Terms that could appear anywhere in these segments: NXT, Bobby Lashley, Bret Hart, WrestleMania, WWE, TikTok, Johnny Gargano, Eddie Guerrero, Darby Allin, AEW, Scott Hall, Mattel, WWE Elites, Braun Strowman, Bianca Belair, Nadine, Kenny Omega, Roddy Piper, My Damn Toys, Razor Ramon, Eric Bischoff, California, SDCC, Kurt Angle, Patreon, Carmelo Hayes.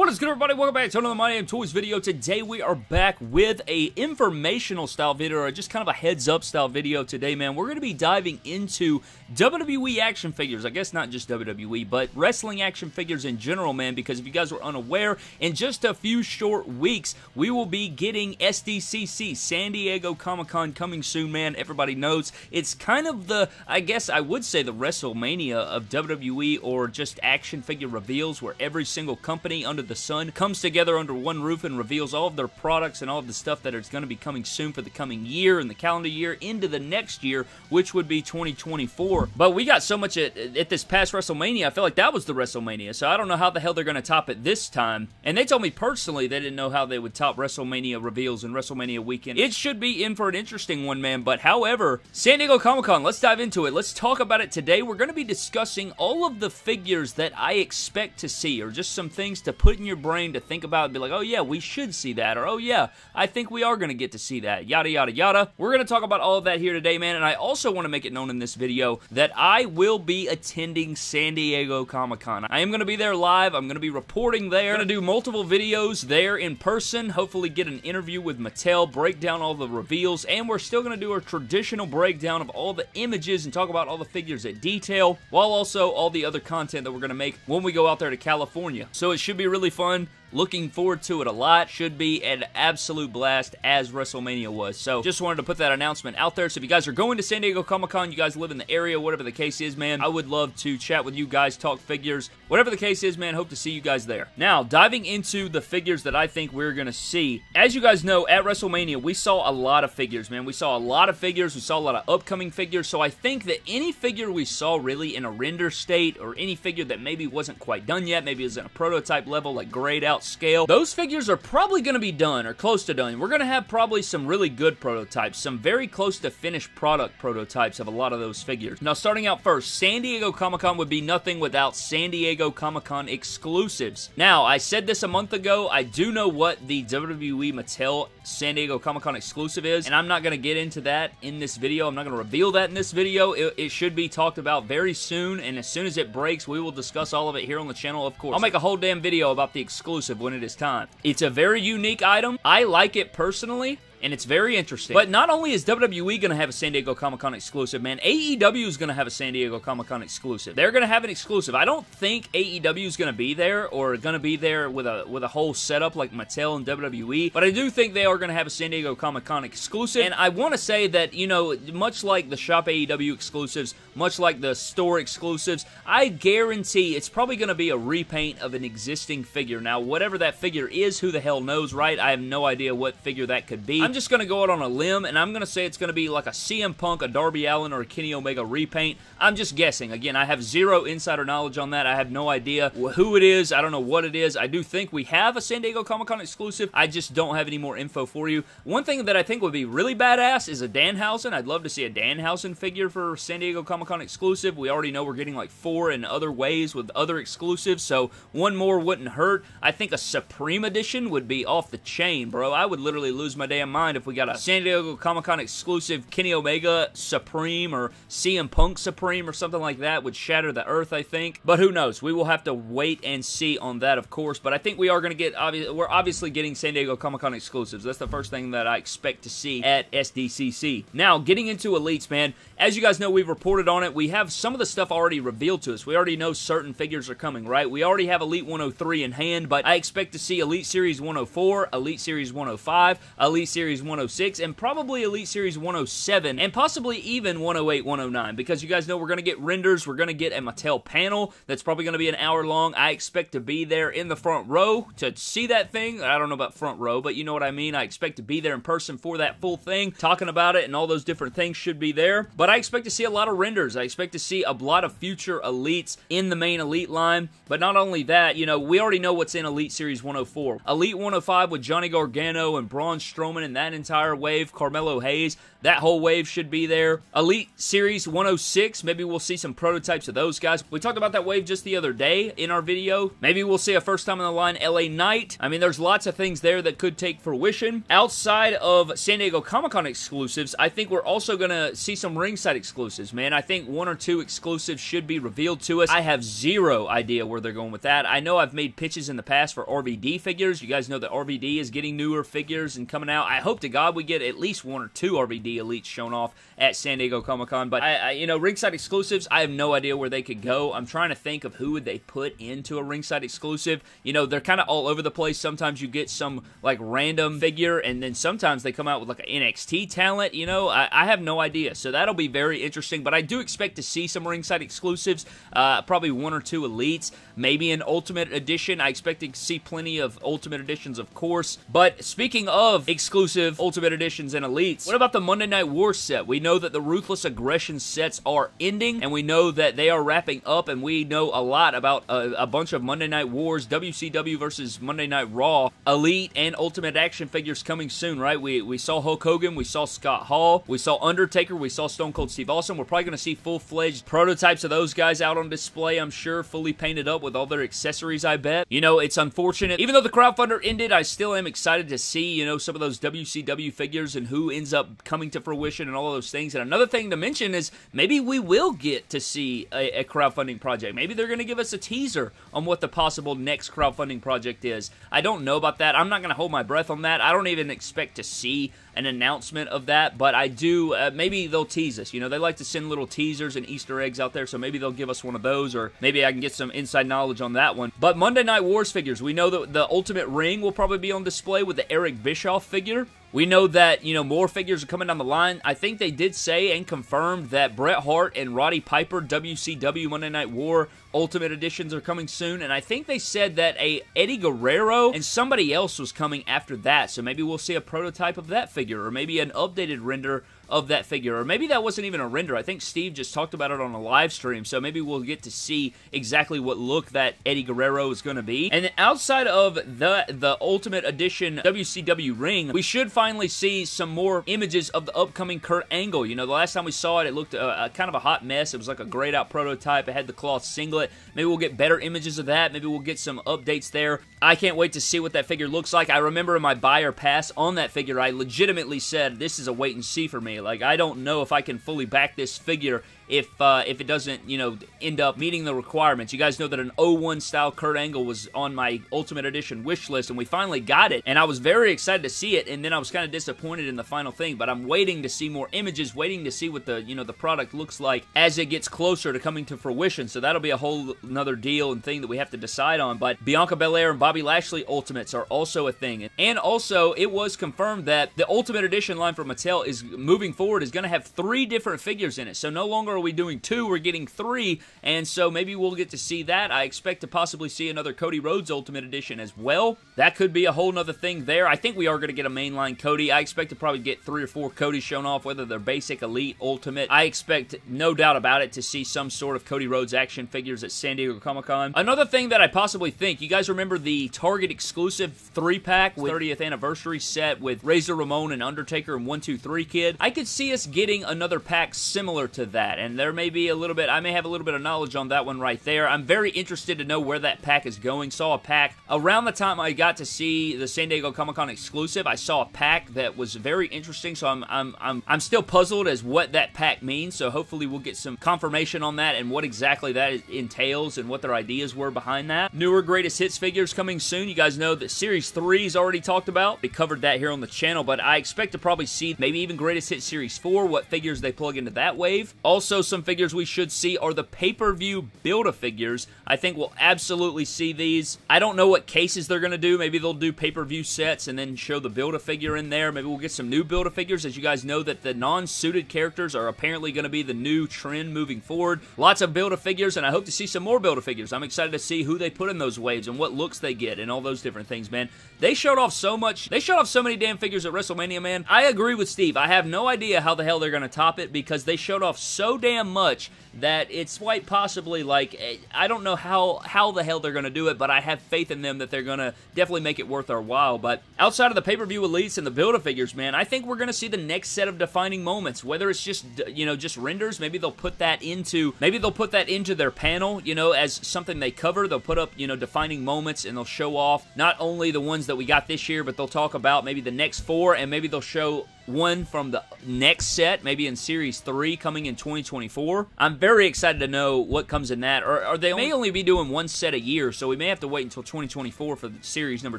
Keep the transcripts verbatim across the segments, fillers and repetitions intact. What is good, everybody? Welcome back to another My Damn Toys video. Today we are back with a informational style video, or just kind of a heads up style video today, man. We're going to be diving into W W E action figures. I guess not just W W E, but wrestling action figures in general, man, because if you guys were unaware, in just a few short weeks, we will be getting S D C C, San Diego Comic-Con, coming soon, man. Everybody knows it's kind of the, I guess I would say the WrestleMania of W W E, or just action figure reveals, where every single company under the sun comes together under one roof and reveals all of their products and all of the stuff that is going to be coming soon for the coming year and the calendar year into the next year, which would be twenty twenty-four. But we got so much at, at this past WrestleMania. I feel like that was the WrestleMania, so I don't know how the hell they're going to top it this time. And they told me personally they didn't know how they would top WrestleMania reveals and WrestleMania weekend. It should be in for an interesting one, man. But however, San Diego Comic-Con, let's dive into it. Let's talk about it today. We're going to be discussing all of the figures that I expect to see, or just some things to put in your brain to think about and be like, oh yeah, we should see that, or oh yeah, I think we are going to get to see that, yada yada yada. We're going to talk about all of that here today, man. And I also want to make it known in this video that I will be attending San Diego Comic-Con. I am going to be there live. I'm going to be reporting there. I'm going to do multiple videos there in person, hopefully get an interview with Mattel, break down all the reveals, and we're still going to do a traditional breakdown of all the images and talk about all the figures in detail, while also all the other content that we're going to make when we go out there to California. So it should be really Really fun. Looking forward to it a lot. Should be an absolute blast, as WrestleMania was. So just wanted to put that announcement out there. So if you guys are going to San Diego Comic-Con, you guys live in the area, whatever the case is, man, I would love to chat with you guys, talk figures. Whatever the case is, man, hope to see you guys there. Now, diving into the figures that I think we're going to see. As you guys know, at WrestleMania, we saw a lot of figures, man. We saw a lot of figures. We saw a lot of upcoming figures. So I think that any figure we saw really in a render state, or any figure that maybe wasn't quite done yet, maybe it was in a prototype level, like grayed out scale, those figures are probably going to be done or close to done. We're going to have probably some really good prototypes, some very close to finished product prototypes of a lot of those figures. Now, starting out first, San Diego Comic-Con would be nothing without San Diego Comic-Con exclusives. Now, I said this a month ago, I do know what the W W E Mattel San Diego Comic-Con exclusive is, and I'm not going to get into that in this video. I'm not going to reveal that in this video. It, it should be talked about very soon, and as soon as it breaks, we will discuss all of it here on the channel, of course. I'll make a whole damn video about the exclusive when it is time. It's a very unique item. I like it personally, and it's very interesting. But not only is W W E going to have a San Diego Comic-Con exclusive, man, A E W is going to have a San Diego Comic-Con exclusive. They're going to have an exclusive. I don't think A E W is going to be there, or going to be there with a with a whole setup like Mattel and W W E, but I do think they are going to have a San Diego Comic-Con exclusive. And I want to say that, you know, much like the Shop A E W exclusives, much like the store exclusives, I guarantee it's probably going to be a repaint of an existing figure. Now, whatever that figure is, who the hell knows, right? I have no idea what figure that could be. I'm I'm just going to go out on a limb, and I'm going to say it's going to be like a C M Punk, a Darby Allin, or a Kenny Omega repaint. I'm just guessing. Again, I have zero insider knowledge on that. I have no idea who it is. I don't know what it is. I do think we have a San Diego Comic-Con exclusive. I just don't have any more info for you. One thing that I think would be really badass is a Danhausen. I'd love to see a Danhausen figure for San Diego Comic-Con exclusive. We already know we're getting like four in other ways with other exclusives, so one more wouldn't hurt. I think a Supreme Edition would be off the chain, bro. I would literally lose my damn mind if we got a San Diego Comic-Con exclusive Kenny Omega Supreme, or C M Punk Supreme, or something like that. Would shatter the earth, I think. But who knows? We will have to wait and see on that, of course. But I think we are going to get, obvi we're obviously getting San Diego Comic-Con exclusives. That's the first thing that I expect to see at S D C C. Now, getting into Elites, man. As you guys know, we've reported on it. We have some of the stuff already revealed to us. We already know certain figures are coming, right? We already have Elite one oh three in hand, but I expect to see Elite Series one oh four, Elite Series one oh five, Elite Series one oh six, and probably Elite Series one oh seven, and possibly even one oh eight, one oh nine, because you guys know we're going to get renders. We're going to get a Mattel panel that's probably going to be an hour long. I expect to be there in the front row to see that thing. I don't know about front row, but you know what I mean. I expect to be there in person for that full thing, talking about it, and all those different things should be there. But I expect to see a lot of renders. I expect to see a lot of future Elites in the main Elite line. But not only that, you know, we already know what's in Elite Series one oh four. Elite one oh five with Johnny Gargano and Braun Strowman, and that that entire wave, Carmelo Hayes, that whole wave should be there. Elite Series one oh six, maybe we'll see some prototypes of those guys. We talked about that wave just the other day in our video. Maybe we'll see a first time on the line L A Knight. I mean, there's lots of things there that could take fruition. Outside of San Diego Comic-Con exclusives, I think we're also going to see some ringside exclusives, man. I think one or two exclusives should be revealed to us. I have zero idea where they're going with that. I know I've made pitches in the past for R V D figures. You guys know that R V D is getting newer figures and coming out. I hope to God we get at least one or two R V D Elites shown off at San Diego Comic-Con, but I, I, you know, ringside exclusives, I have no idea where they could go. I'm trying to think of who would they put into a ringside exclusive. You know, they're kind of all over the place. Sometimes you get some, like, random figure, and then sometimes they come out with, like, an N X T talent, you know? I, I have no idea, so that'll be very interesting, but I do expect to see some ringside exclusives, uh, probably one or two Elites, maybe an Ultimate Edition. I expect to see plenty of Ultimate Editions, of course, but speaking of exclusive Ultimate Editions and Elites, what about the Monday Night Wars set? We know that the Ruthless Aggression sets are ending, and we know that they are wrapping up, and we know a lot about a, a bunch of Monday Night Wars, W C W versus Monday Night Raw, Elite, and Ultimate Action figures coming soon, right? We, we saw Hulk Hogan, we saw Scott Hall, we saw Undertaker, we saw Stone Cold Steve Austin. We're probably going to see full-fledged prototypes of those guys out on display, I'm sure, fully painted up with all their accessories, I bet. You know, it's unfortunate. Even though the crowdfunder ended, I still am excited to see, you know, some of those W C W figures and who ends up coming to fruition and all of those things. And another thing to mention is maybe we will get to see a, a crowdfunding project. Maybe they're going to give us a teaser on what the possible next crowdfunding project is. I don't know about that. I'm not going to hold my breath on that. I don't even expect to see an announcement of that, but I do, uh, maybe they'll tease us. You know, they like to send little teasers and Easter eggs out there, so maybe they'll give us one of those, or maybe I can get some inside knowledge on that one. But Monday Night Wars figures, we know that the Ultimate Ring will probably be on display with the Eric Bischoff figure. We know that, you know, more figures are coming down the line. I think they did say and confirmed that Bret Hart and Roddy Piper W C W Monday Night War Ultimate Editions are coming soon, and I think they said that a Eddie Guerrero and somebody else was coming after that, so maybe we'll see a prototype of that figure, or maybe an updated render of that figure, or maybe that wasn't even a render. I think Steve just talked about it on a live stream, so maybe we'll get to see exactly what look that Eddie Guerrero is going to be. And then outside of the, the Ultimate Edition W C W ring, we should finally see some more images of the upcoming Kurt Angle. You know, the last time we saw it, it looked uh, kind of a hot mess. It was like a grayed out prototype. It had the cloth singlet. Maybe we'll get better images of that. Maybe we'll get some updates there. I can't wait to see what that figure looks like. I remember in my buy or pass on that figure, I legitimately said, this is a wait and see for me. Like, I don't know if I can fully back this figure if uh, if it doesn't, you know, end up meeting the requirements. You guys know that an oh one style Kurt Angle was on my Ultimate Edition wish list, and we finally got it, and I was very excited to see it, and then I was kind of disappointed in the final thing, but I'm waiting to see more images, waiting to see what the, you know, the product looks like as it gets closer to coming to fruition, so that'll be a whole another deal and thing that we have to decide on. But Bianca Belair and Bobby Lashley Ultimates are also a thing, and also it was confirmed that the Ultimate Edition line from Mattel is moving forward is going to have three different figures in it, so no longer are we doing two, we're getting three, and so maybe we'll get to see that. I expect to possibly see another Cody Rhodes Ultimate Edition as well. That could be a whole nother thing there. I think we are going to get a mainline Cody. I expect to probably get three or four Codys shown off, whether they're basic, elite, ultimate. I expect, no doubt about it, to see some sort of Cody Rhodes action figures at San Diego Comic-Con. Another thing that I possibly think, you guys remember the Target exclusive three-pack with thirtieth anniversary set with Razor Ramon and Undertaker and one two three Kid? I could see us getting another pack similar to that, and there may be a little bit, I may have a little bit of knowledge on that one right there. I'm very interested to know where that pack is going. Saw a pack around the time I got to see the San Diego Comic-Con exclusive. I saw a pack that was very interesting, so I'm I'm I'm I'm still puzzled as what that pack means. So hopefully we'll get some confirmation on that and what exactly that entails and what their ideas were behind that. Newer Greatest Hits figures coming soon. You guys know that Series three is already talked about. We covered that here on the channel, but I expect to probably see maybe even Greatest Hits Series four, what figures they plug into that wave. Also, some figures we should see are the pay-per-view Build-A-Figures. I think we'll absolutely see these. I don't know what cases they're going to do. Maybe they'll do pay-per-view sets and then show the Build-A-Figure in there. Maybe we'll get some new Build-A-Figures. As you guys know, that the non-suited characters are apparently going to be the new trend moving forward. Lots of Build-A-Figures, and I hope to see some more Build-A-Figures. I'm excited to see who they put in those waves and what looks they get and all those different things, man. They showed off so much. They showed off so many damn figures at WrestleMania, man. I agree with Steve. I have no idea how the hell they're going to top it because they showed off so damn much that it's quite possibly like, I don't know how, how the hell they're going to do it, but I have faith in them that they're going to definitely make it worth our while. But outside of the pay-per-view elites and the build-a-figures, man, I think we're going to see the next set of defining moments, whether it's just, you know, just renders. Maybe they'll put that into, maybe they'll put that into their panel, you know, as something they cover. They'll put up, you know, defining moments, and they'll show off not only the ones that we got this year, but they'll talk about maybe the next four, and maybe they'll show one from the next set, maybe in Series three coming in twenty twenty-four. I'm very excited to know what comes in that. Or, or they may only be doing one set a year, so we may have to wait until twenty twenty-four for Series number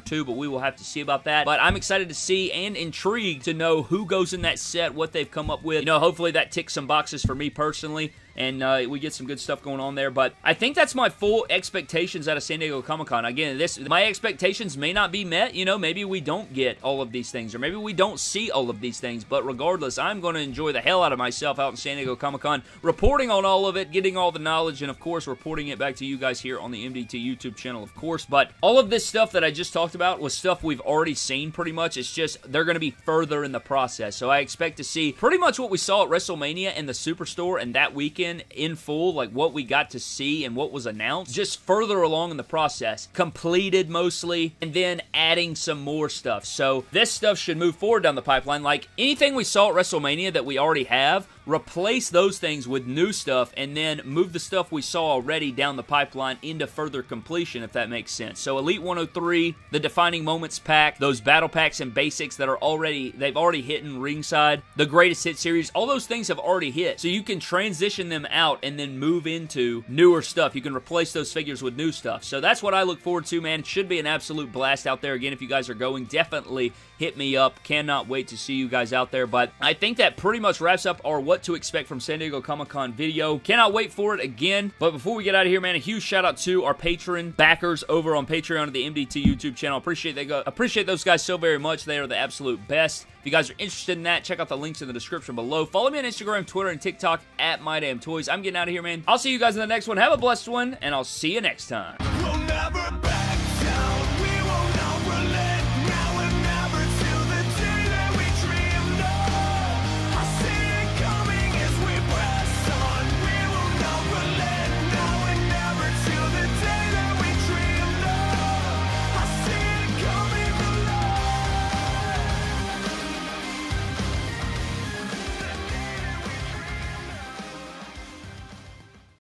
two, but we will have to see about that. But I'm excited to see and intrigued to know who goes in that set, what they've come up with. You know, hopefully that ticks some boxes for me personally, and uh, we get some good stuff going on there. But I think that's my full expectations out of San Diego Comic-Con. Again, this my expectations may not be met. You know, maybe we don't get all of these things, or maybe we don't see all of these things. But regardless, I'm going to enjoy the hell out of myself out in San Diego Comic-Con, reporting on all of it, getting all the knowledge, and of course, reporting it back to you guys here on the M D T YouTube channel, of course. But all of this stuff that I just talked about was stuff we've already seen pretty much. It's just they're going to be further in the process. So I expect to see pretty much what we saw at WrestleMania and the Superstore and that weekend in full, like what we got to see and what was announced, just further along in the process, completed mostly, and then adding some more stuff. So this stuff should move forward down the pipeline. Like anything we saw at WrestleMania that we already have, replace those things with new stuff, and then move the stuff we saw already down the pipeline into further completion, if that makes sense. So Elite one oh three, the Defining Moments pack, those battle packs and basics that are already, they've already hit in ringside, the Greatest Hit series, all those things have already hit. So you can transition them out and then move into newer stuff. You can replace those figures with new stuff. So that's what I look forward to, man. It should be an absolute blast out there. Again, if you guys are going, definitely hit me up. Cannot wait to see you guys out there. But I think that pretty much wraps up our what to expect from San Diego Comic-Con video. Cannot wait for it again. But before we get out of here, man, a huge shout out to our patron backers over on Patreon of the M D T YouTube channel. Appreciate they go appreciate those guys so very much. They are the absolute best. If you guys are interested in that, check out the links in the description below. Follow me on Instagram, Twitter, and TikTok at My Damn Toys. I'm getting out of here, man. I'll see you guys in the next one. Have a blessed one, and I'll see you next time.